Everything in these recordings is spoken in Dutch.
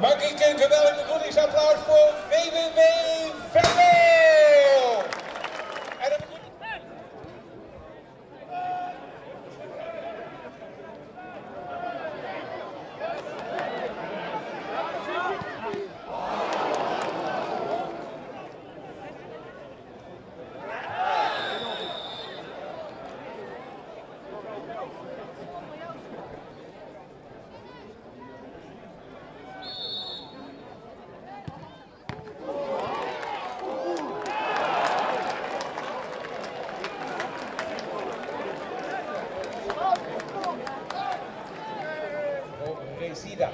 Mag ik een geweldig begroetingsapplaus voor VVV-Venlo! Resida.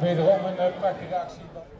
Wederom een prachtige actie.